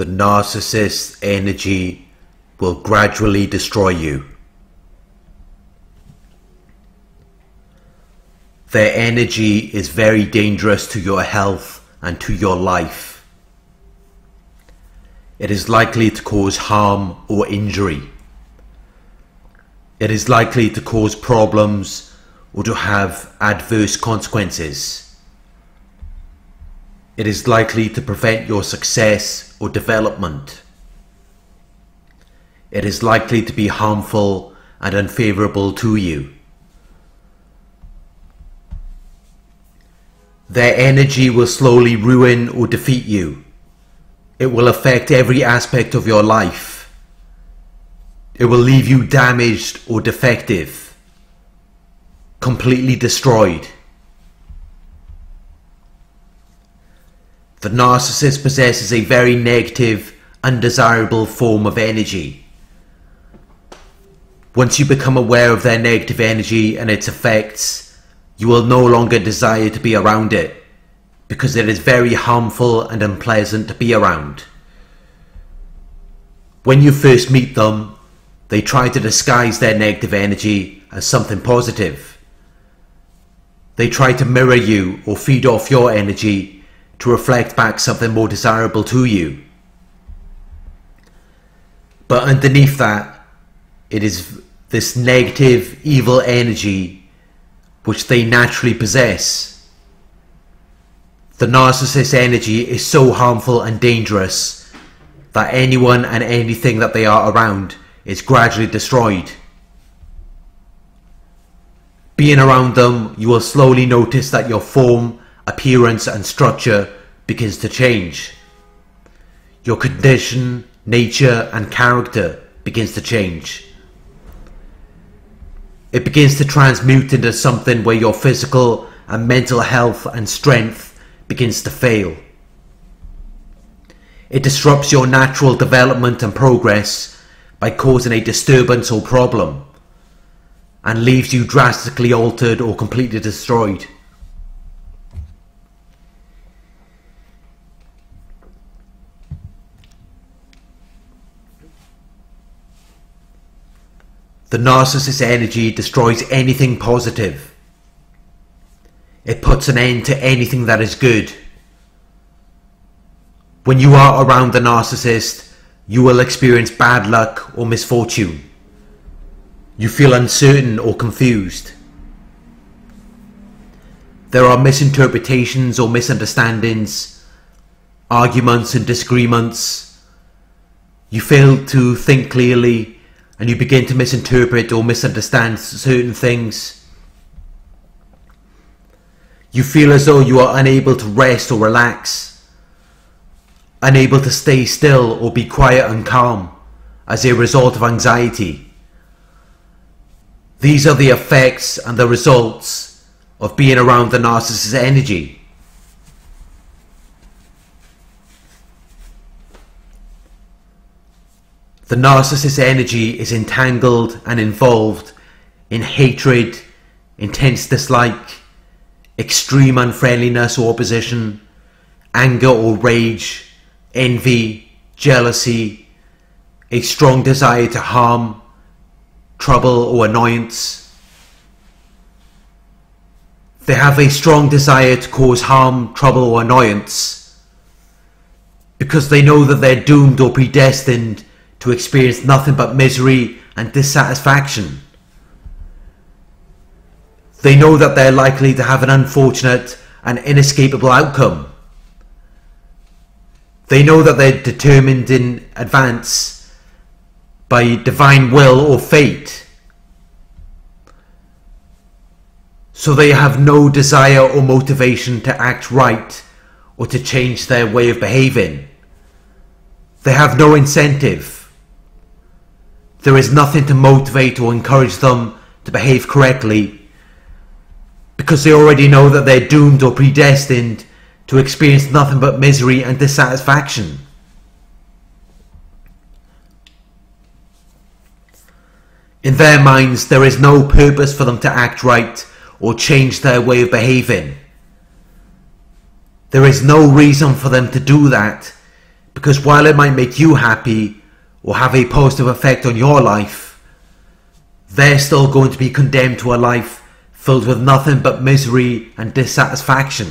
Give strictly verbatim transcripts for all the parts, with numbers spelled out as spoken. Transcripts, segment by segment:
The narcissist's energy will gradually destroy you. Their energy is very dangerous to your health and to your life. It is likely to cause harm or injury. It is likely to cause problems or to have adverse consequences. It is likely to prevent your success or development. It is likely to be harmful and unfavorable to you. Their energy will slowly ruin or defeat you. It will affect every aspect of your life. It will leave you damaged or defective, completely destroyed. The narcissist possesses a very negative, undesirable form of energy. Once you become aware of their negative energy and its effects, you will no longer desire to be around it, because it is very harmful and unpleasant to be around. When you first meet them, they try to disguise their negative energy as something positive. They try to mirror you or feed off your energy to reflect back something more desirable to you. But underneath that, it is this negative, evil energy which they naturally possess. The narcissist's energy is so harmful and dangerous that anyone and anything that they are around is gradually destroyed. Being around them, you will slowly notice that your form, appearance and structure begins to change. Your condition, nature and character begins to change. It begins to transmute into something where your physical and mental health and strength begins to fail. It disrupts your natural development and progress by causing a disturbance or problem, and leaves you drastically altered or completely destroyed. The narcissist's energy destroys anything positive. It puts an end to anything that is good. When you are around the narcissist, you will experience bad luck or misfortune. You feel uncertain or confused. There are misinterpretations or misunderstandings, arguments and disagreements. You fail to think clearly, and you begin to misinterpret or misunderstand certain things. You feel as though you are unable to rest or relax, unable to stay still or be quiet and calm as a result of anxiety. These are the effects and the results of being around the narcissist's energy. The narcissist's energy is entangled and involved in hatred, intense dislike, extreme unfriendliness or opposition, anger or rage, envy, jealousy, a strong desire to harm, trouble or annoyance. They have a strong desire to cause harm, trouble or annoyance, because they know that they're doomed or predestined to experience nothing but misery and dissatisfaction. They know that they're likely to have an unfortunate and inescapable outcome. They know that they're determined in advance by divine will or fate. So they have no desire or motivation to act right or to change their way of behaving. They have no incentive. There is nothing to motivate or encourage them to behave correctly, because they already know that they're doomed or predestined to experience nothing but misery and dissatisfaction. In their minds, there is no purpose for them to act right or change their way of behaving. There is no reason for them to do that, because while it might make you happy or have a positive effect on your life, they're still going to be condemned to a life filled with nothing but misery and dissatisfaction.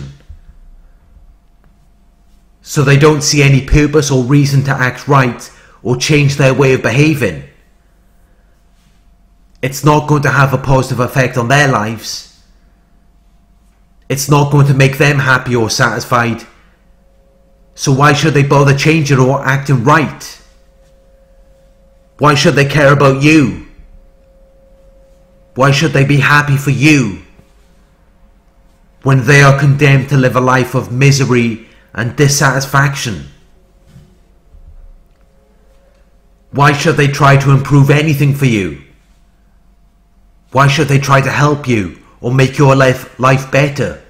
So they don't see any purpose or reason to act right or change their way of behaving. It's not going to have a positive effect on their lives. It's not going to make them happy or satisfied. So why should they bother changing or acting right? Why should they care about you? Why should they be happy for you when they are condemned to live a life of misery and dissatisfaction? Why should they try to improve anything for you? Why should they try to help you or make your life, life better?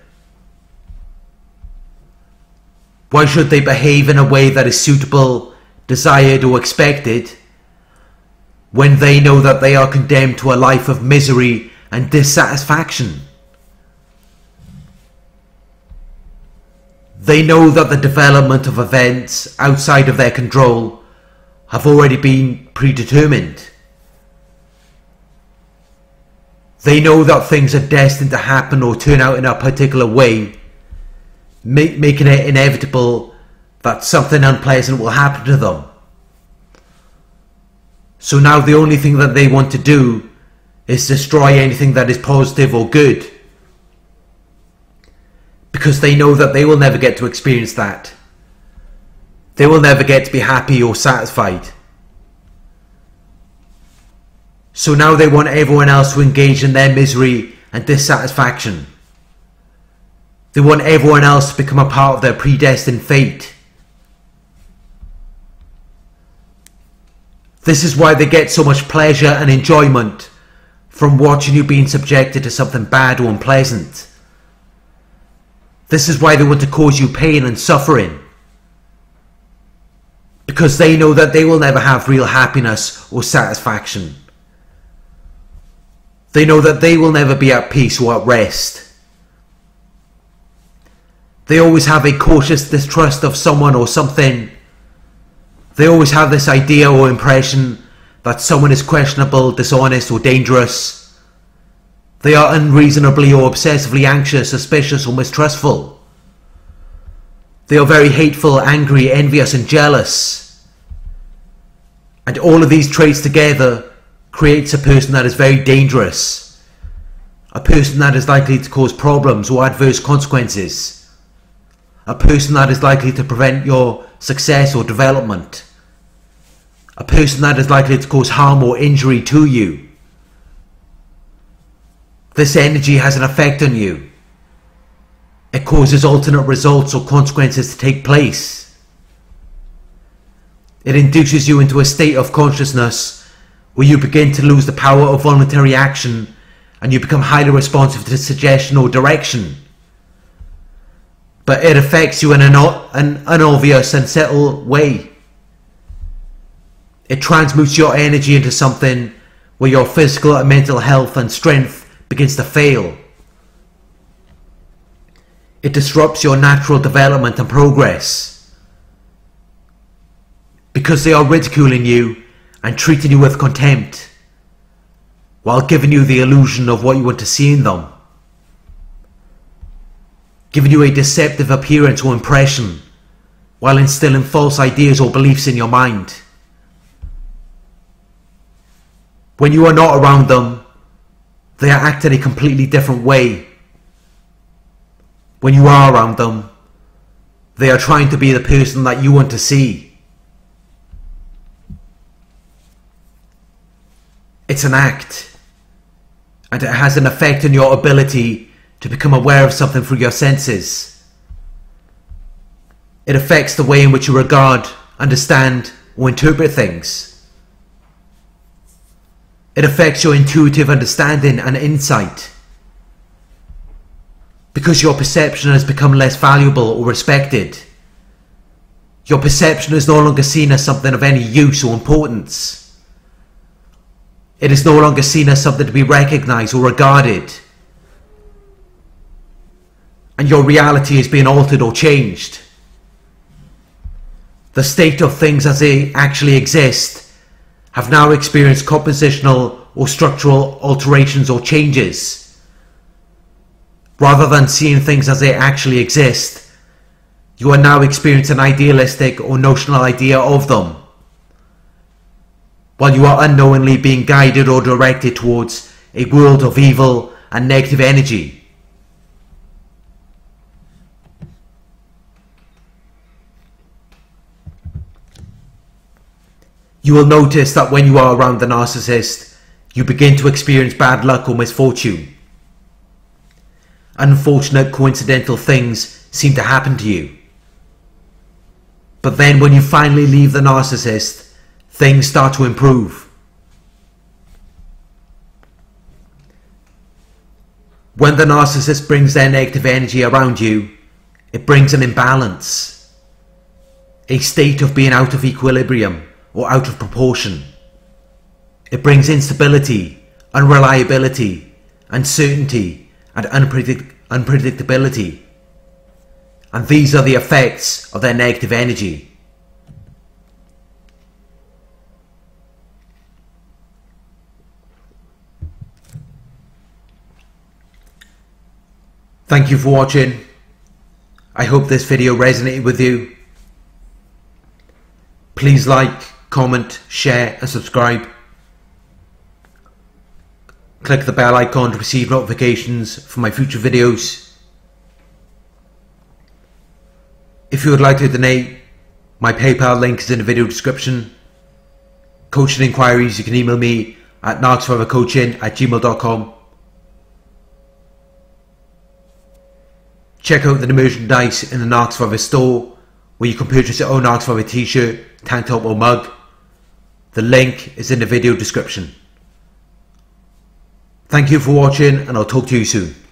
Why should they behave in a way that is suitable, desired or expected when they know that they are condemned to a life of misery and dissatisfaction? They know that the development of events outside of their control have already been predetermined. They know that things are destined to happen or turn out in a particular way, making it inevitable that something unpleasant will happen to them. So now the only thing that they want to do is destroy anything that is positive or good, because they know that they will never get to experience that. They will never get to be happy or satisfied. So now they want everyone else to engage in their misery and dissatisfaction. They want everyone else to become a part of their predestined fate. This is why they get so much pleasure and enjoyment from watching you being subjected to something bad or unpleasant. This is why they want to cause you pain and suffering, because they know that they will never have real happiness or satisfaction. They know that they will never be at peace or at rest. They always have a cautious distrust of someone or something. They always have this idea or impression that someone is questionable, dishonest or dangerous. They are unreasonably or obsessively anxious, suspicious or mistrustful. They are very hateful, angry, envious and jealous. And all of these traits together creates a person that is very dangerous, a person that is likely to cause problems or adverse consequences, a person that is likely to prevent your success or development, a person that is likely to cause harm or injury to you. This energy has an effect on you. It causes alternate results or consequences to take place. It induces you into a state of consciousness where you begin to lose the power of voluntary action and you become highly responsive to suggestion or direction. But it affects you in an, an unobvious and subtle way. It transmutes your energy into something where your physical and mental health and strength begins to fail. It disrupts your natural development and progress, because they are ridiculing you and treating you with contempt while giving you the illusion of what you want to see in them, giving you a deceptive appearance or impression while instilling false ideas or beliefs in your mind. When you are not around them, they are acting a completely different way. When you are around them, they are trying to be the person that you want to see. It's an act, and it has an effect on your ability to become aware of something through your senses. It affects the way in which you regard, understand, or interpret things. It affects your intuitive understanding and insight, because your perception has become less valuable or respected. Your perception is no longer seen as something of any use or importance. It is no longer seen as something to be recognized or regarded. And your reality is being altered or changed. the state of things as they actually exist, have now experienced compositional or structural alterations or changes. Rather than seeing things as they actually exist, you are now experiencing an idealistic or notional idea of them, while you are unknowingly being guided or directed towards a world of evil and negative energy. You will notice that when you are around the narcissist, you begin to experience bad luck or misfortune. Unfortunate coincidental things seem to happen to you. But then when you finally leave the narcissist, things start to improve. When the narcissist brings their negative energy around you, it brings an imbalance, a state of being out of equilibrium or out of proportion. It brings instability, unreliability, uncertainty and unpredict unpredictability. And these are the effects of their negative energy. Thank you for watching. I hope this video resonated with you. Please like, comment, share and subscribe. Click the bell icon to receive notifications for my future videos. If you would like to donate, my PayPal link is in the video description. Coaching inquiries, you can email me at narc survivor coaching at gmail dot com. Check out the merchandise in the Narc Survivor store, where you can purchase your own Narc Survivor t-shirt, tank top or mug. The link is in the video description. Thank you for watching and I'll talk to you soon.